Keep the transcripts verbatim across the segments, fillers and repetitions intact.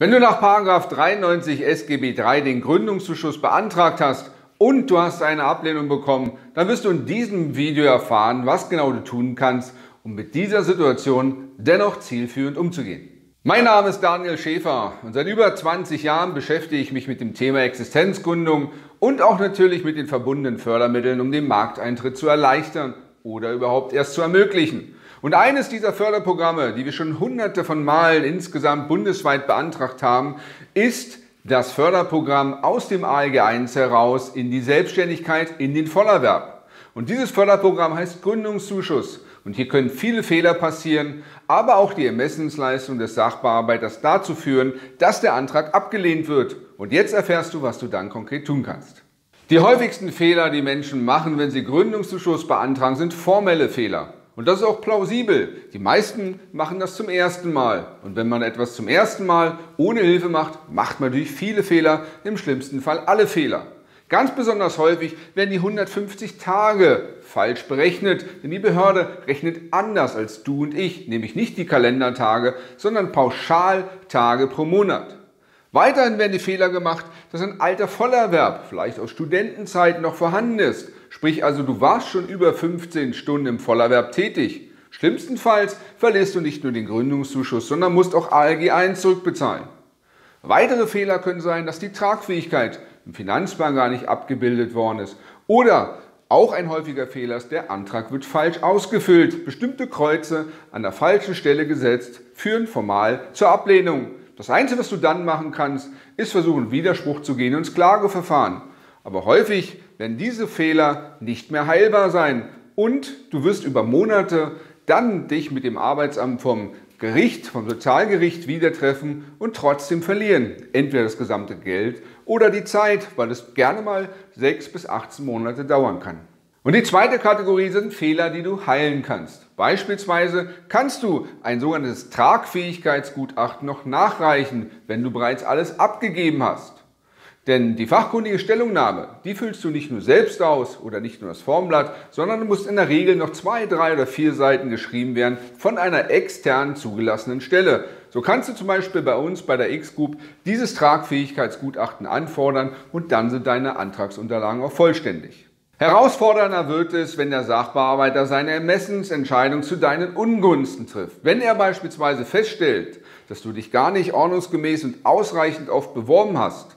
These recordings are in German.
Wenn du nach Paragraph dreiundneunzig S G B drei den Gründungszuschuss beantragt hast und du hast eine Ablehnung bekommen, dann wirst du in diesem Video erfahren, was genau du tun kannst, um mit dieser Situation dennoch zielführend umzugehen. Mein Name ist Daniel Schäfer und seit über zwanzig Jahren beschäftige ich mich mit dem Thema Existenzgründung und auch natürlich mit den verbundenen Fördermitteln, um den Markteintritt zu erleichtern oder überhaupt erst zu ermöglichen. Und eines dieser Förderprogramme, die wir schon hunderte von Malen insgesamt bundesweit beantragt haben, ist das Förderprogramm aus dem A L G eins heraus in die Selbstständigkeit, in den Vollerwerb. Und dieses Förderprogramm heißt Gründungszuschuss. Und hier können viele Fehler passieren, aber auch die Ermessensleistung des Sachbearbeiters dazu führen, dass der Antrag abgelehnt wird. Und jetzt erfährst du, was du dann konkret tun kannst. Die häufigsten Fehler, die Menschen machen, wenn sie Gründungszuschuss beantragen, sind formelle Fehler. Und das ist auch plausibel. Die meisten machen das zum ersten Mal. Und wenn man etwas zum ersten Mal ohne Hilfe macht, macht man natürlich viele Fehler, im schlimmsten Fall alle Fehler. Ganz besonders häufig werden die hundertfünfzig Tage falsch berechnet, denn die Behörde rechnet anders als du und ich, nämlich nicht die Kalendertage, sondern Pauschaltage pro Monat. Weiterhin werden die Fehler gemacht, dass ein alter Vollerwerb, vielleicht aus Studentenzeiten, noch vorhanden ist. Sprich also, du warst schon über fünfzehn Stunden im Vollerwerb tätig. Schlimmstenfalls verlierst du nicht nur den Gründungszuschuss, sondern musst auch A L G eins zurückbezahlen. Weitere Fehler können sein, dass die Tragfähigkeit im Finanzplan gar nicht abgebildet worden ist. Oder auch ein häufiger Fehler ist, der Antrag wird falsch ausgefüllt. Bestimmte Kreuze an der falschen Stelle gesetzt führen formal zur Ablehnung. Das Einzige, was du dann machen kannst, ist versuchen, Widerspruch zu gehen ins Klageverfahren. Aber häufig werden diese Fehler nicht mehr heilbar sein und du wirst über Monate dann dich mit dem Arbeitsamt vom Gericht, vom Sozialgericht wieder treffen und trotzdem verlieren. Entweder das gesamte Geld oder die Zeit, weil es gerne mal sechs bis achtzehn Monate dauern kann. Und die zweite Kategorie sind Fehler, die du heilen kannst. Beispielsweise kannst du ein sogenanntes Tragfähigkeitsgutachten noch nachreichen, wenn du bereits alles abgegeben hast. Denn die fachkundige Stellungnahme, die füllst du nicht nur selbst aus oder nicht nur das Formblatt, sondern du musst in der Regel noch zwei, drei oder vier Seiten geschrieben werden von einer extern zugelassenen Stelle. So kannst du zum Beispiel bei uns bei der X-GROUP dieses Tragfähigkeitsgutachten anfordern und dann sind deine Antragsunterlagen auch vollständig. Herausfordernder wird es, wenn der Sachbearbeiter seine Ermessensentscheidung zu deinen Ungunsten trifft. Wenn er beispielsweise feststellt, dass du dich gar nicht ordnungsgemäß und ausreichend oft beworben hast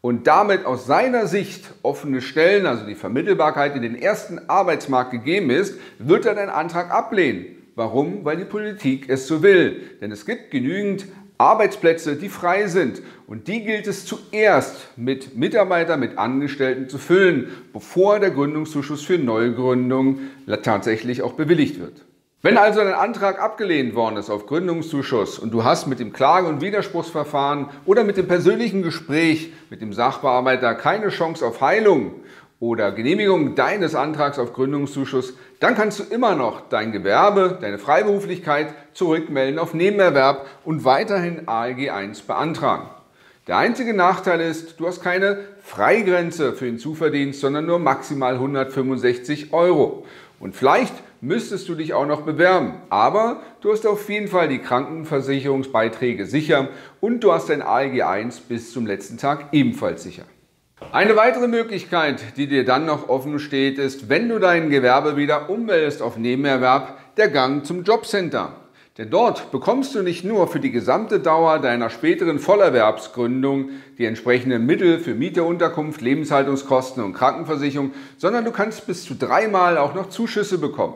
und damit aus seiner Sicht offene Stellen, also die Vermittelbarkeit in den ersten Arbeitsmarkt gegeben ist, wird er deinen Antrag ablehnen. Warum? Weil die Politik es so will. Denn es gibt genügend Arbeitsplätze, die frei sind und die gilt es zuerst mit Mitarbeitern, mit Angestellten zu füllen, bevor der Gründungszuschuss für Neugründungen tatsächlich auch bewilligt wird. Wenn also dein Antrag abgelehnt worden ist auf Gründungszuschuss und du hast mit dem Klage- und Widerspruchsverfahren oder mit dem persönlichen Gespräch mit dem Sachbearbeiter keine Chance auf Heilung oder Genehmigung deines Antrags auf Gründungszuschuss, dann kannst du immer noch dein Gewerbe, deine Freiberuflichkeit zurückmelden auf Nebenerwerb und weiterhin A L G eins beantragen. Der einzige Nachteil ist, du hast keine Freigrenze für den Zuverdienst, sondern nur maximal hundertfünfundsechzig Euro. Und vielleicht müsstest du dich auch noch bewerben, aber du hast auf jeden Fall die Krankenversicherungsbeiträge sicher und du hast dein A L G eins bis zum letzten Tag ebenfalls sicher. Eine weitere Möglichkeit, die dir dann noch offen steht, ist, wenn du dein Gewerbe wieder ummeldest auf Nebenerwerb, der Gang zum Jobcenter. Denn dort bekommst du nicht nur für die gesamte Dauer deiner späteren Vollerwerbsgründung die entsprechenden Mittel für Miete, Unterkunft, Lebenshaltungskosten und Krankenversicherung, sondern du kannst bis zu dreimal auch noch Zuschüsse bekommen.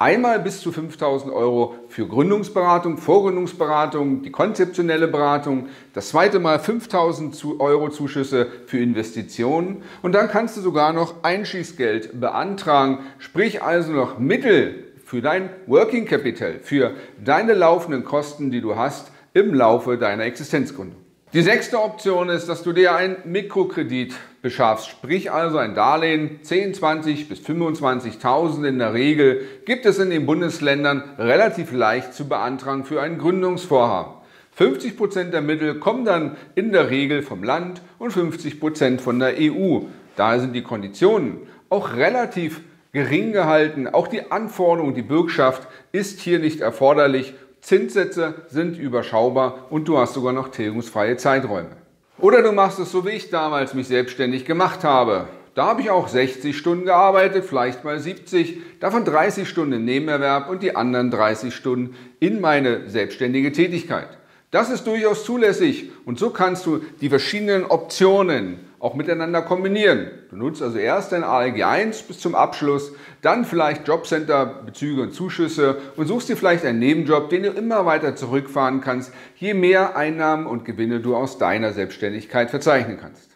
Einmal bis zu fünftausend Euro für Gründungsberatung, Vorgründungsberatung, die konzeptionelle Beratung. Das zweite Mal fünftausend Euro Zuschüsse für Investitionen. Und dann kannst du sogar noch Einschießgeld beantragen, sprich also noch Mittel für dein Working Capital, für deine laufenden Kosten, die du hast im Laufe deiner Existenzgründung. Die sechste Option ist, dass du dir einen Mikrokredit beschaffst, sprich also ein Darlehen, zehn, zwanzig bis fünfundzwanzigtausend in der Regel, gibt es in den Bundesländern relativ leicht zu beantragen für ein Gründungsvorhaben. fünfzig Prozent der Mittel kommen dann in der Regel vom Land und fünfzig Prozent von der E U. Daher sind die Konditionen auch relativ gering gehalten, auch die Anforderung, die Bürgschaft ist hier nicht erforderlich Zinssätze sind überschaubar und du hast sogar noch tilgungsfreie Zeiträume. Oder du machst es so, wie ich damals mich selbstständig gemacht habe. Da habe ich auch sechzig Stunden gearbeitet, vielleicht mal siebzig, davon dreißig Stunden Nebenerwerb und die anderen dreißig Stunden in meine selbstständige Tätigkeit. Das ist durchaus zulässig und so kannst du die verschiedenen Optionen auch miteinander kombinieren. Du nutzt also erst dein A L G eins bis zum Abschluss, dann vielleicht Jobcenter-Bezüge und Zuschüsse und suchst dir vielleicht einen Nebenjob, den du immer weiter zurückfahren kannst, je mehr Einnahmen und Gewinne du aus deiner Selbstständigkeit verzeichnen kannst.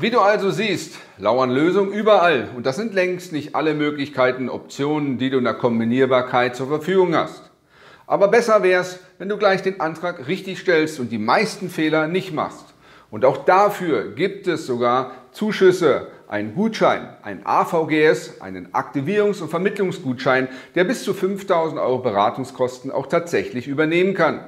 Wie du also siehst, lauern Lösungen überall und das sind längst nicht alle Möglichkeiten, Optionen, die du in der Kombinierbarkeit zur Verfügung hast. Aber besser wäre es, wenn du gleich den Antrag richtig stellst und die meisten Fehler nicht machst. Und auch dafür gibt es sogar Zuschüsse, einen Gutschein, einen A V G S, einen Aktivierungs- und Vermittlungsgutschein, der bis zu fünftausend Euro Beratungskosten auch tatsächlich übernehmen kann.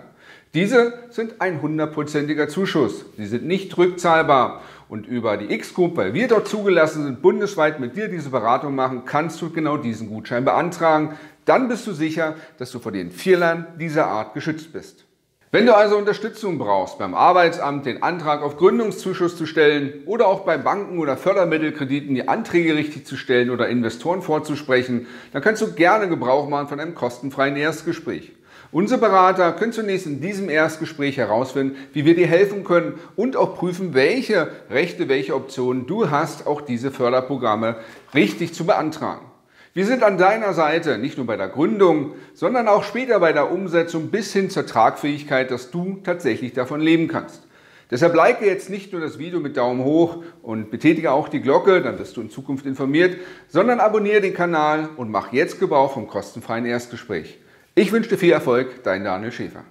Diese sind ein hundertprozentiger Zuschuss, sie sind nicht rückzahlbar und über die X-Group, weil wir dort zugelassen sind, bundesweit mit dir diese Beratung machen, kannst du genau diesen Gutschein beantragen. Dann bist du sicher, dass du vor den Fehlern dieser Art geschützt bist. Wenn du also Unterstützung brauchst, beim Arbeitsamt den Antrag auf Gründungszuschuss zu stellen oder auch bei Banken oder Fördermittelkrediten die Anträge richtig zu stellen oder Investoren vorzusprechen, dann kannst du gerne Gebrauch machen von einem kostenfreien Erstgespräch. Unsere Berater können zunächst in diesem Erstgespräch herausfinden, wie wir dir helfen können und auch prüfen, welche Rechte, welche Optionen du hast, auch diese Förderprogramme richtig zu beantragen. Wir sind an deiner Seite, nicht nur bei der Gründung, sondern auch später bei der Umsetzung bis hin zur Tragfähigkeit, dass du tatsächlich davon leben kannst. Deshalb like jetzt nicht nur das Video mit Daumen hoch und betätige auch die Glocke, dann wirst du in Zukunft informiert, sondern abonniere den Kanal und mach jetzt Gebrauch vom kostenfreien Erstgespräch. Ich wünsche dir viel Erfolg, dein Daniel Schäfer.